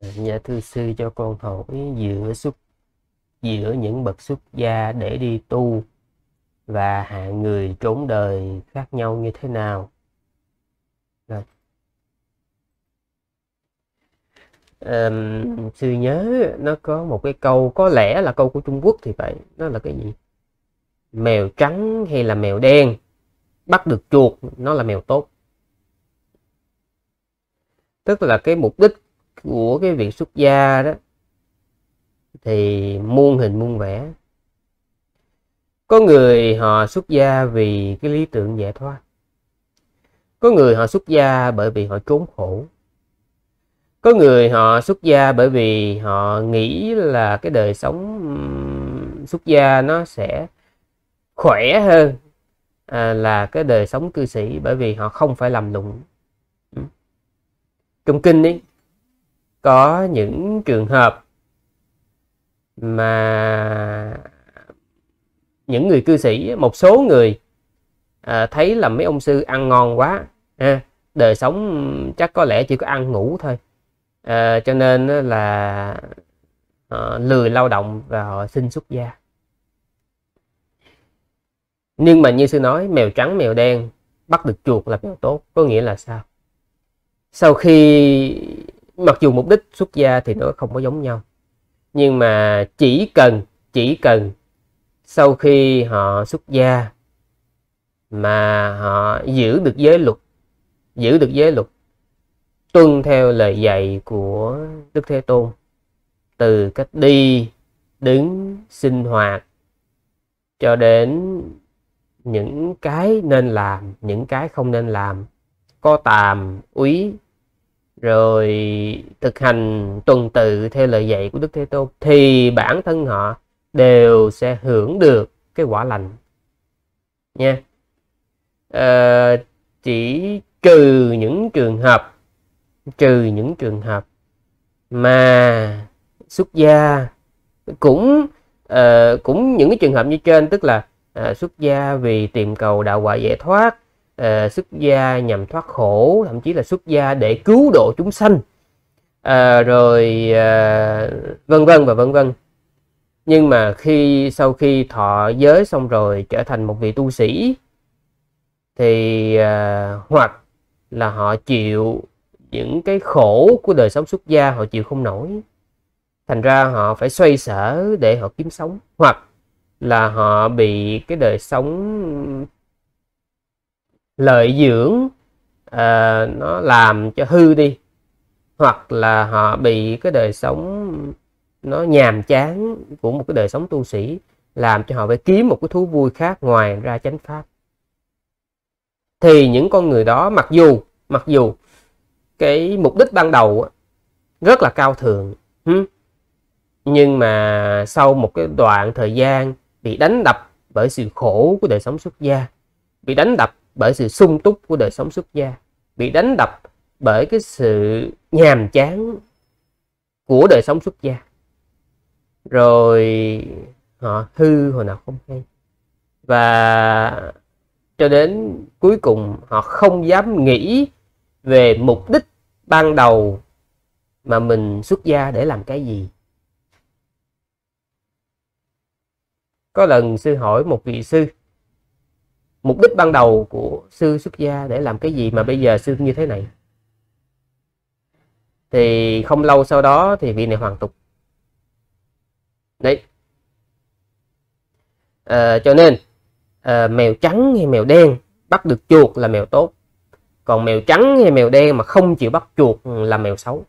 Dạ thưa sư, cho con hỏi giữa những bậc xuất gia để đi tu và hạng người trốn đời khác nhau như thế nào? Sư nhớ nó có một cái câu, có lẽ là câu của Trung Quốc thì phải, nó là cái gì? Mèo trắng hay là mèo đen, bắt được chuột nó là mèo tốt. Tức là cái mục đích của cái việc xuất gia đó thì muôn hình muôn vẻ. Có người họ xuất gia vì cái lý tưởng giải thoát, có người họ xuất gia bởi vì họ trốn khổ, có người họ xuất gia bởi vì họ nghĩ là cái đời sống xuất gia nó sẽ khỏe hơn là cái đời sống cư sĩ, bởi vì họ không phải làm lụng. Trong kinh ấy có những trường hợp mà những người cư sĩ, một số người thấy là mấy ông sư ăn ngon quá, đời sống chắc có lẽ chỉ có ăn ngủ thôi, cho nên là họ lười lao động và họ xin xuất gia. Nhưng mà như sư nói, mèo trắng mèo đen, bắt được chuột là mèo tốt. Có nghĩa là sao? Sau khi, mặc dù mục đích xuất gia thì nó không có giống nhau, nhưng mà chỉ cần sau khi họ xuất gia mà họ giữ được giới luật, tuân theo lời dạy của Đức Thế Tôn, từ cách đi, đứng, sinh hoạt cho đến những cái nên làm, những cái không nên làm, có tàm, úy, rồi thực hành tuần tự theo lời dạy của Đức Thế Tôn, thì bản thân họ đều sẽ hưởng được cái quả lành nha. Chỉ trừ những trường hợp mà xuất gia cũng những cái trường hợp như trên, tức là xuất gia vì tìm cầu đạo quả giải thoát, xuất gia nhằm thoát khổ, thậm chí là xuất gia để cứu độ chúng sanh, vân vân và vân vân. Nhưng mà sau khi thọ giới xong rồi trở thành một vị tu sĩ thì hoặc là họ chịu những cái khổ của đời sống xuất gia, họ chịu không nổi, thành ra họ phải xoay sở để họ kiếm sống, hoặc là họ bị cái đời sống lợi dưỡng nó làm cho hư đi, hoặc là họ bị cái đời sống nó nhàm chán của một cái đời sống tu sĩ làm cho họ phải kiếm một cái thú vui khác ngoài ra chánh pháp. Thì những con người đó, mặc dù cái mục đích ban đầu rất là cao thượng, nhưng mà sau một cái đoạn thời gian bị đánh đập bởi sự khổ của đời sống xuất gia, bị đánh đập bởi sự sung túc của đời sống xuất gia, bị đánh đập bởi cái sự nhàm chán của đời sống xuất gia, rồi họ hư hồi nào không hay, và cho đến cuối cùng họ không dám nghĩ về mục đích ban đầu mà mình xuất gia để làm cái gì. Có lần sư hỏi một vị sư, mục đích ban đầu của sư xuất gia để làm cái gì mà bây giờ sư như thế này? Thì không lâu sau đó thì vị này hoàn tục. Đấy. Cho nên mèo trắng hay mèo đen, bắt được chuột là mèo tốt. Còn mèo trắng hay mèo đen mà không chịu bắt chuột là mèo xấu.